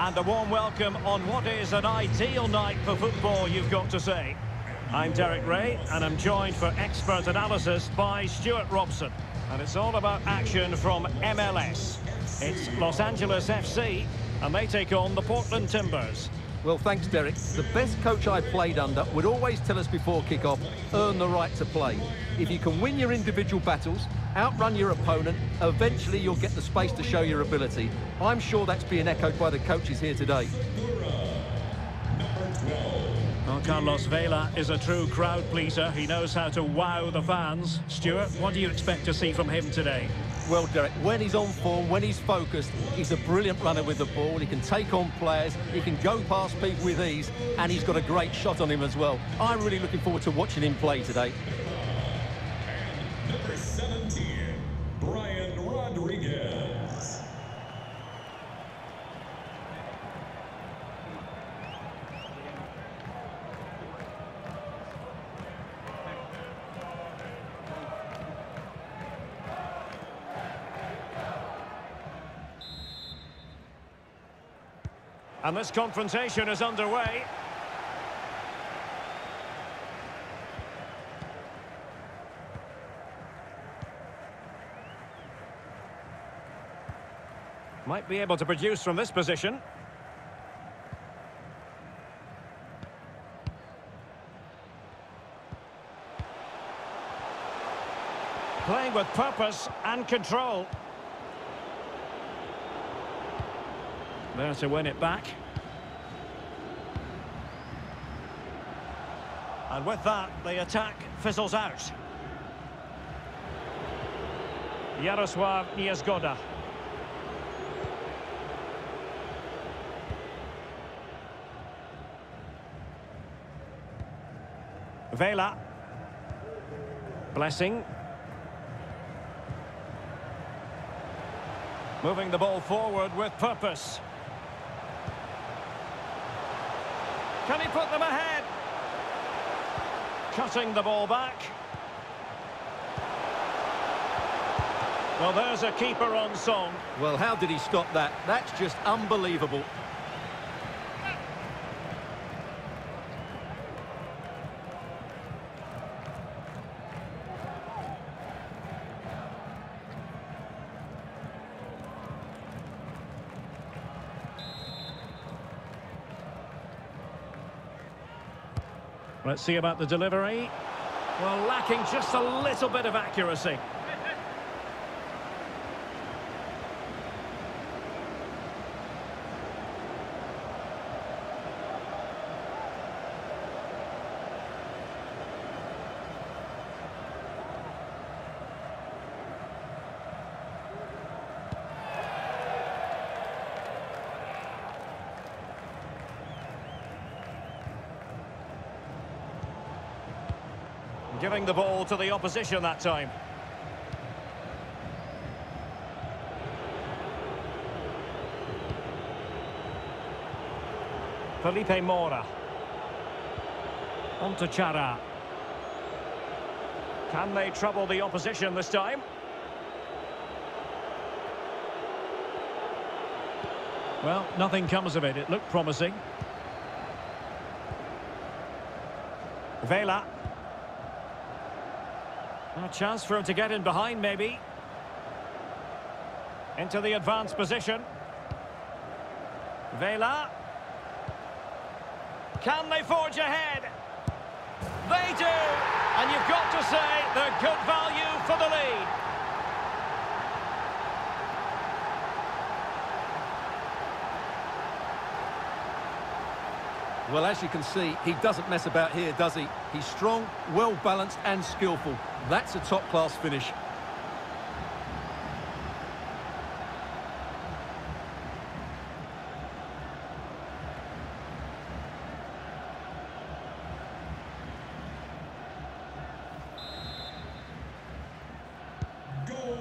And a warm welcome on what is an ideal night for football, you've got to say. I'm Derek Ray, and I'm joined for expert analysis by Stuart Robson. And it's all about action from MLS. It's Los Angeles FC, and they take on the Portland Timbers. Well, thanks, Derek. The best coach I played under would always tell us before kickoff, earn the right to play. If you can win your individual battles, outrun your opponent, eventually you'll get the space to show your ability. I'm sure that's being echoed by the coaches here today. Well, Carlos Vela is a true crowd pleaser. He knows how to wow the fans. Stuart, what do you expect to see from him today? Well, Derek, when he's on form, when he's focused, he's a brilliant runner with the ball. He can take on players, he can go past people with ease, and he's got a great shot on him as well. I'm really looking forward to watching him play today. And this confrontation is underway. Might be able to produce from this position. Playing with purpose and control. There to win it back. And with that, the attack fizzles out. Yaroslav Niezgoda. Vela. Blessing. Moving the ball forward with purpose. Can he put them ahead? Cutting the ball back. Well, there's a keeper on song. Well, how did he stop that? That's just unbelievable. Let's see about the delivery. Well, lacking just a little bit of accuracy. Giving the ball to the opposition that time. Felipe Mora. On to Chara. Can they trouble the opposition this time? Well, nothing comes of it. It looked promising. Vela. A chance for him to get in behind, maybe. Into the advanced position. Vela. Can they forge ahead? They do! And you've got to say, they're good value for the lead. Well, as you can see, he doesn't mess about here, does he? He's strong, well-balanced and skillful. That's a top-class finish.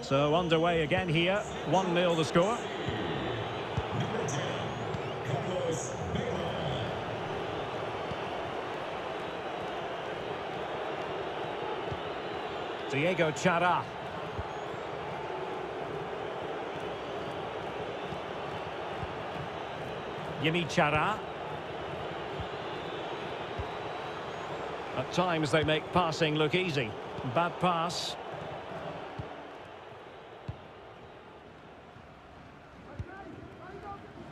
So, underway again here. 1-0 the score. Diego Chara. Yimmi Chará. At times they make passing look easy. Bad pass.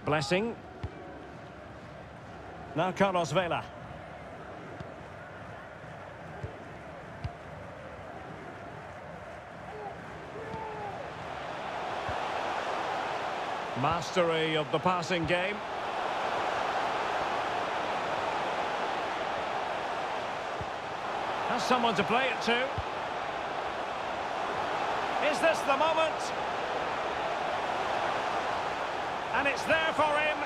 Blessing. Now Carlos Vela. Mastery of the passing game. Has someone to play it to. Is this the moment? And it's there for him.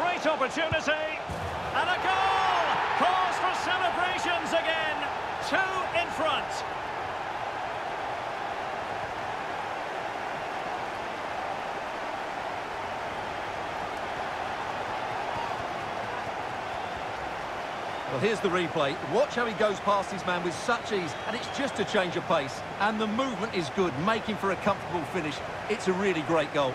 Great opportunity. And a goal! Calls for celebrations again. 2 in front. Well, here's the replay. Watch how he goes past his man with such ease, and it's just a change of pace. And the movement is good, making for a comfortable finish. It's a really great goal.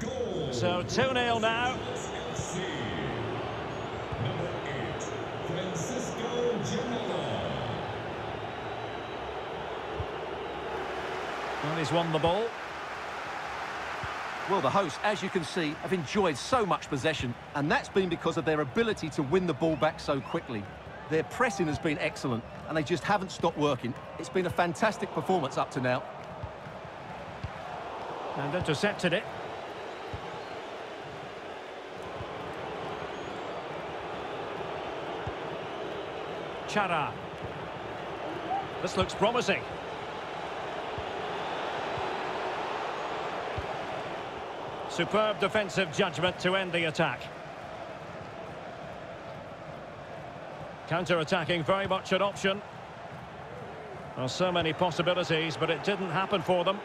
Goal. So 2-0 now. Well, he's won the ball. Well, the hosts, as you can see, have enjoyed so much possession, and that's been because of their ability to win the ball back so quickly. Their pressing has been excellent, and they just haven't stopped working. It's been a fantastic performance up to now. And intercepted it. Chara. This looks promising. Superb defensive judgment to end the attack. Counter-attacking very much an option. There are so many possibilities, but it didn't happen for them.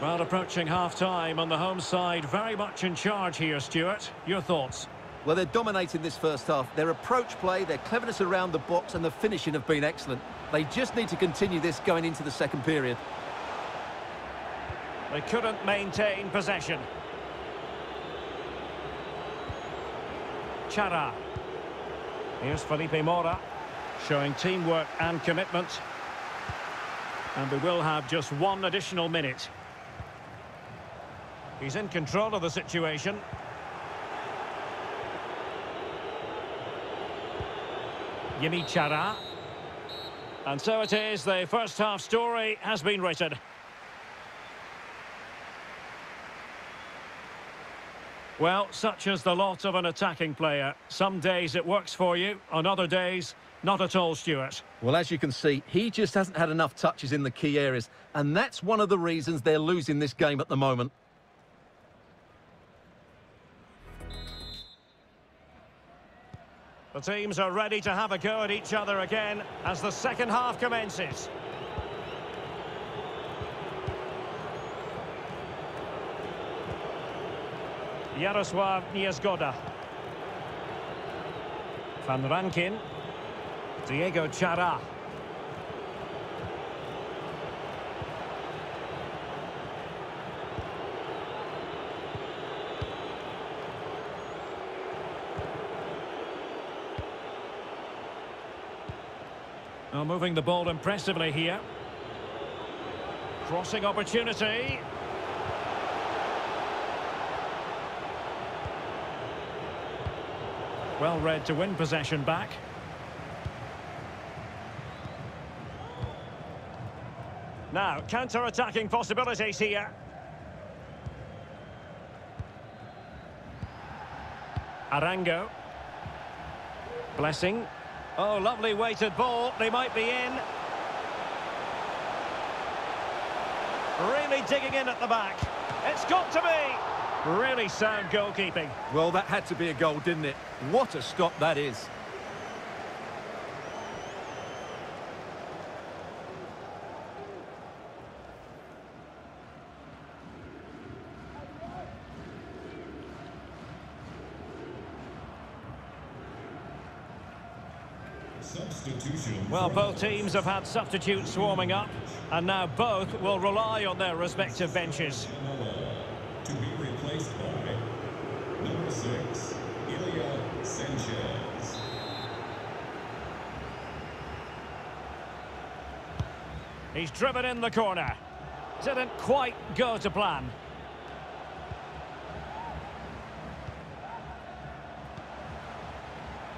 Well, approaching half-time on the home side, very much in charge here, Stuart. Your thoughts? Well, they're dominating this first half. Their approach play, their cleverness around the box, and the finishing have been excellent. They just need to continue this going into the second period. They couldn't maintain possession. Chara. Here's Felipe Mora, showing teamwork and commitment. And we will have just 1 additional minute. He's in control of the situation. Yimmi Chará. And so it is, the first half story has been written. Well, such is the lot of an attacking player. Some days it works for you, on other days, not at all, Stuart. Well, as you can see, he just hasn't had enough touches in the key areas, and that's one of the reasons they're losing this game at the moment. The teams are ready to have a go at each other again as the second half commences. Yaroslav Niezgoda. Van Rankin. Diego Chara. Well, moving the ball impressively here. Crossing opportunity. Well read to win possession back. Now, counter-attacking possibilities here. Arango. Blessing. Oh, lovely weighted ball. They might be in. Really digging in at the back. It's got to be. Really sound goalkeeping. Well, that had to be a goal, didn't it? What a stop that is. Well, both teams have had substitutes swarming up, and now both will rely on their respective benches. To be replaced by number 6, Ilie Sanchez. He's driven in the corner. Didn't quite go to plan.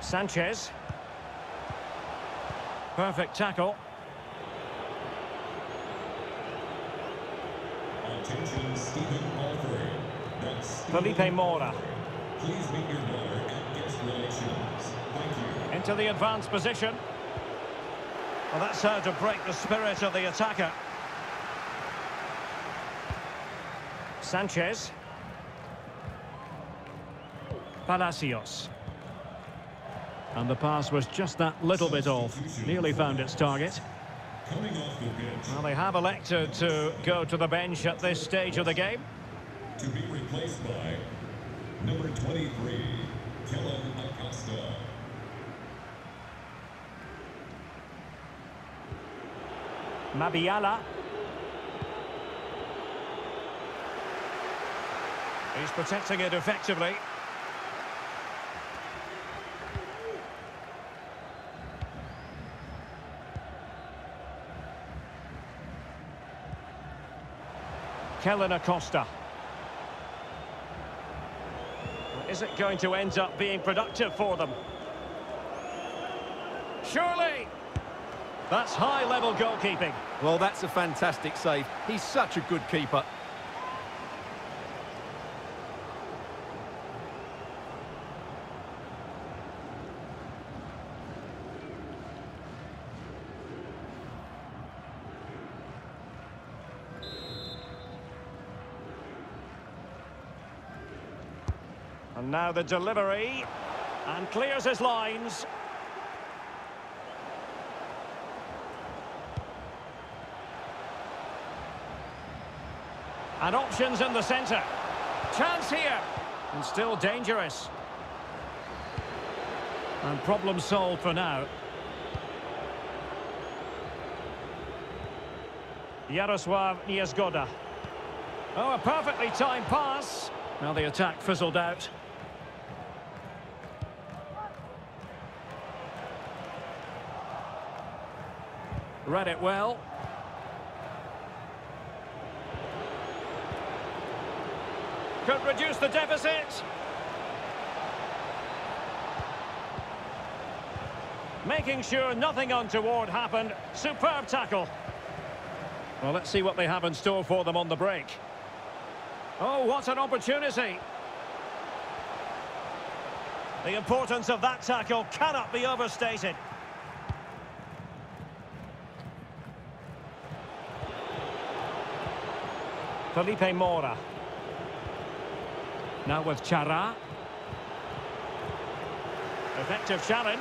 Sanchez. Perfect tackle. Attention, Stephen Alfred. That's Stephen Felipe Mora. Please meet your daughter at guest relations. Thank you. Into the advanced position. Well, that's how to break the spirit of the attacker. Sanchez. Palacios. And the pass was just that little bit off. Nearly found its target. Well, they have elected to go to the bench at this stage of the game. To be replaced by number 23, Kellyn Acosta. Mabiala. He's protecting it effectively. Kellyn Acosta. Is it going to end up being productive for them? Surely! That's high-level goalkeeping. Well, that's a fantastic save. He's such a good keeper. And now the delivery, and clears his lines. And options in the centre. Chance here, and still dangerous. And problem solved for now. Yaroslav Niezgoda. Oh, a perfectly timed pass. Now the attack fizzled out. Read it well. Could reduce the deficit. Making sure nothing untoward happened. Superb tackle. Well, let's see what they have in store for them on the break. Oh, what an opportunity. The importance of that tackle cannot be overstated. Felipe Mora. Now with Chara. Effective challenge.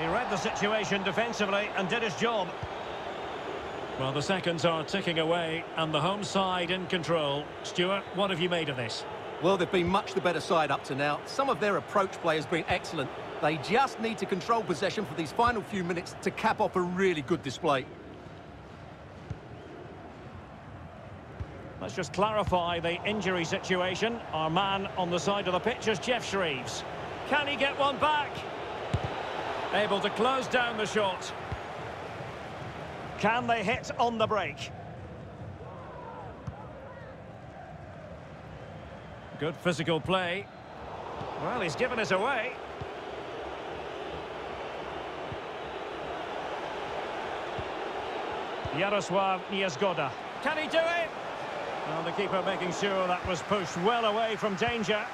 He read the situation defensively and did his job. Well, the seconds are ticking away and the home side in control. Stuart, what have you made of this? Well, they've been much the better side up to now. Some of their approach play has been excellent. They just need to control possession for these final few minutes to cap off a really good display. Let's just clarify the injury situation. Our man on the side of the pitch is Jeff Shreves. Can he get one back? Able to close down the shot. Can they hit on the break? Good physical play. Well, he's given it away. Yaroslav Niezgoda. Can he do it? Well, the keeper making sure that was pushed well away from danger.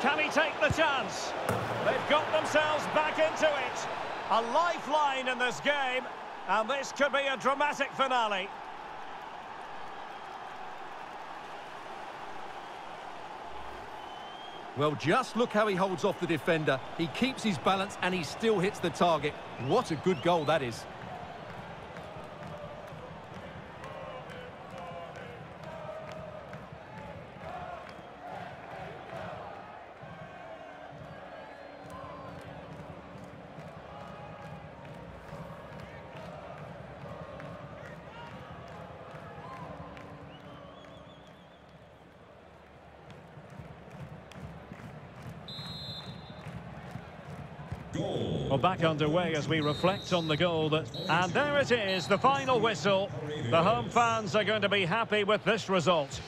Can he take the chance? They've got themselves back into it. A lifeline in this game, and this could be a dramatic finale. Well, just look how he holds off the defender. He keeps his balance and he still hits the target. What a good goal that is. We're back underway as we reflect on the goal. And there it is, the final whistle. The home fans are going to be happy with this result.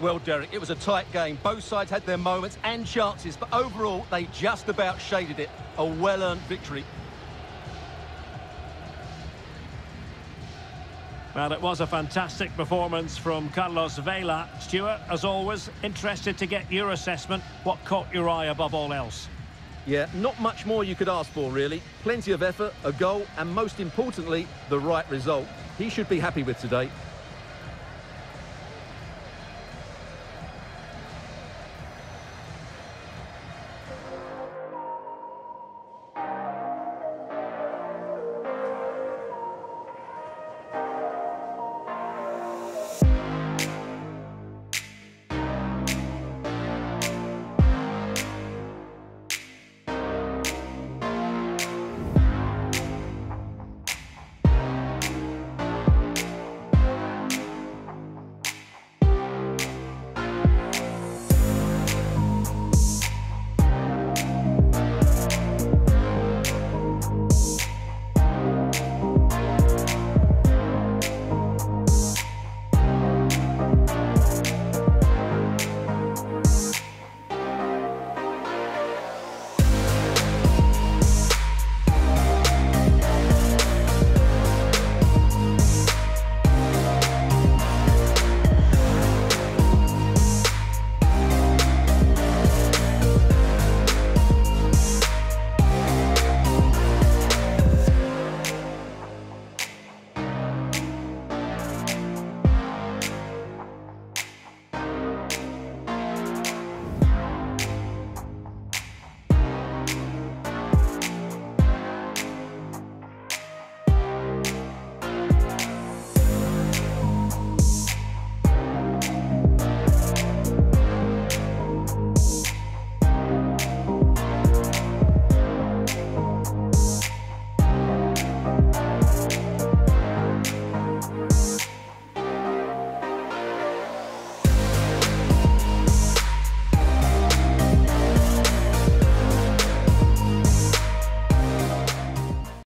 Well, Derek, it was a tight game. Both sides had their moments and chances, but overall, they just about shaded it. A well-earned victory. Well, it was a fantastic performance from Carlos Vela. Stuart, as always, interested to get your assessment. What caught your eye above all else? Yeah, not much more you could ask for, really. Plenty of effort, a goal, and most importantly, the right result. He should be happy with today.